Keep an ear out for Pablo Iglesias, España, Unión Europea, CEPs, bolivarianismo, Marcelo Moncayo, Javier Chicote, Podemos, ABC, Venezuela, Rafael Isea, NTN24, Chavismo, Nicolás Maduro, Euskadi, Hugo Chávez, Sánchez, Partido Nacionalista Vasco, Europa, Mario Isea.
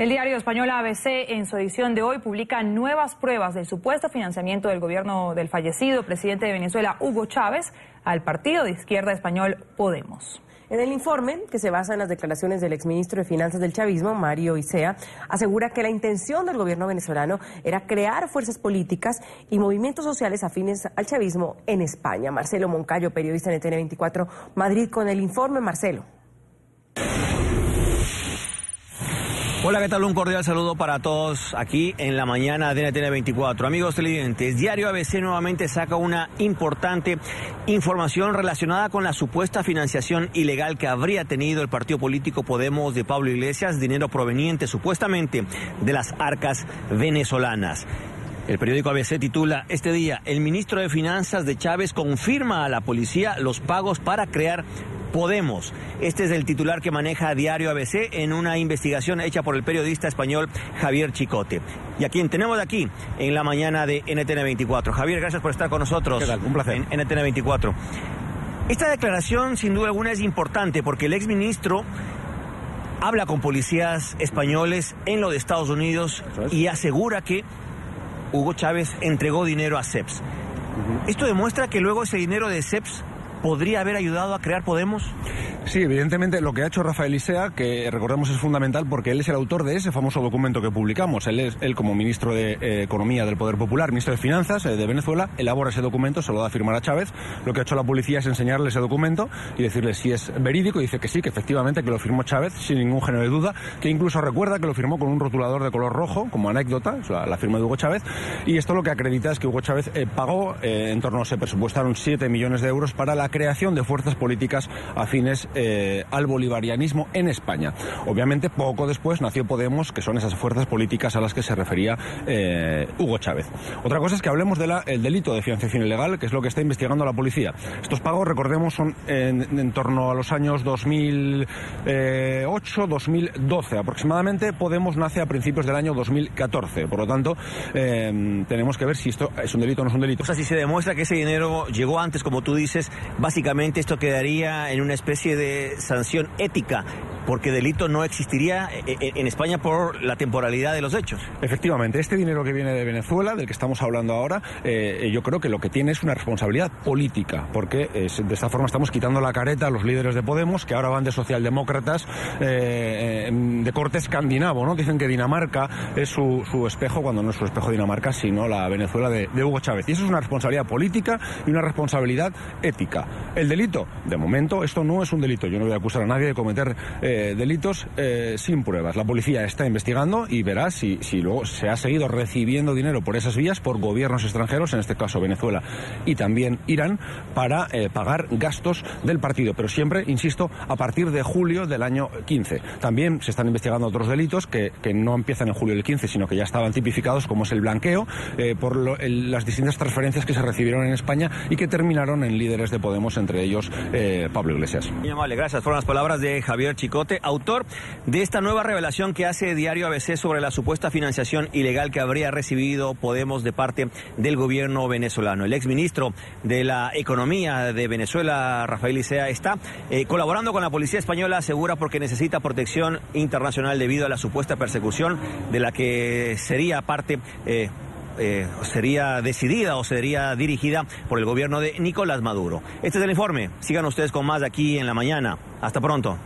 El diario español ABC, en su edición de hoy, publica nuevas pruebas del supuesto financiamiento del gobierno del fallecido presidente de Venezuela, Hugo Chávez, al partido de izquierda español Podemos. En el informe, que se basa en las declaraciones del exministro de Finanzas del chavismo, Mario Isea, asegura que la intención del gobierno venezolano era crear fuerzas políticas y movimientos sociales afines al chavismo en España. Marcelo Moncayo, periodista en NTN24, Madrid, con el informe. Marcelo. Hola, ¿qué tal? Un cordial saludo para todos aquí en la mañana de NTN24. Amigos televidentes, Diario ABC nuevamente saca una importante información relacionada con la supuesta financiación ilegal que habría tenido el partido político Podemos de Pablo Iglesias, dinero proveniente supuestamente de las arcas venezolanas. El periódico ABC titula este día: el ministro de Finanzas de Chávez confirma a la policía los pagos para crear Podemos. Este es el titular que maneja Diario ABC en una investigación hecha por el periodista español Javier Chicote. Y a quien tenemos aquí en la mañana de NTN24. Javier, gracias por estar con nosotros. ¿Qué tal? Un placer. En NTN24. Esta declaración sin duda alguna es importante porque el exministro habla con policías españoles en lo de Estados Unidos y asegura que Hugo Chávez entregó dinero a CEPs. Esto demuestra que luego ese dinero de CEPs podría haber ayudado a crear Podemos. Sí, evidentemente lo que ha hecho Rafael Isea, que recordemos es fundamental porque él es el autor de ese famoso documento que publicamos. Él como ministro de Economía del Poder Popular, ministro de Finanzas de Venezuela, elabora ese documento, se lo da a firmar a Chávez. Lo que ha hecho la policía es enseñarle ese documento y decirle si es verídico, y dice que sí, que efectivamente que lo firmó Chávez, sin ningún género de duda, que incluso recuerda que lo firmó con un rotulador de color rojo, como anécdota, la firma de Hugo Chávez, y esto lo que acredita es que Hugo Chávez pagó, en torno, se presupuestaron 7 millones de euros para la creación de fuerzas políticas afines al bolivarianismo en España. Obviamente, poco después nació Podemos, que son esas fuerzas políticas a las que se refería Hugo Chávez. Otra cosa es que hablemos del delito de financiación ilegal, que es lo que está investigando la policía. Estos pagos, recordemos, son en torno a los años 2008-2012. Aproximadamente, Podemos nace a principios del año 2014. Por lo tanto, tenemos que ver si esto es un delito o no es un delito. O sea, si se demuestra que ese dinero llegó antes, como tú dices, básicamente esto quedaría en una especie de sanción ética, porque delito no existiría en España por la temporalidad de los hechos. Efectivamente, este dinero que viene de Venezuela, del que estamos hablando ahora, yo creo que lo que tiene es una responsabilidad política, porque de esta forma estamos quitando la careta a los líderes de Podemos, que ahora van de socialdemócratas de corte escandinavo, ¿no? Dicen que Dinamarca es su espejo, cuando no es su espejo Dinamarca, sino la Venezuela de Hugo Chávez. Y eso es una responsabilidad política y una responsabilidad ética. El delito, de momento, esto no es un delito. Yo no voy a acusar a nadie de cometer delitos sin pruebas. La policía está investigando y verá si luego se ha seguido recibiendo dinero por esas vías por gobiernos extranjeros, en este caso Venezuela y también Irán, para pagar gastos del partido. Pero siempre, insisto, a partir de julio del año 15. También se están investigando otros delitos que no empiezan en julio del 15, sino que ya estaban tipificados, como es el blanqueo, por las distintas transferencias que se recibieron en España y que terminaron en líderes de Podemos, entre ellos Pablo Iglesias. Muy amable, gracias. Fueron las palabras de Javier Chicote, autor de esta nueva revelación que hace Diario ABC sobre la supuesta financiación ilegal que habría recibido Podemos de parte del gobierno venezolano. El exministro de la Economía de Venezuela, Rafael Isea, está colaborando con la policía española, asegura, porque necesita protección internacional debido a la supuesta persecución de la que sería parte... sería decidida o sería dirigida por el gobierno de Nicolás Maduro. Este es el informe. Sigan ustedes con más aquí en la mañana. Hasta pronto.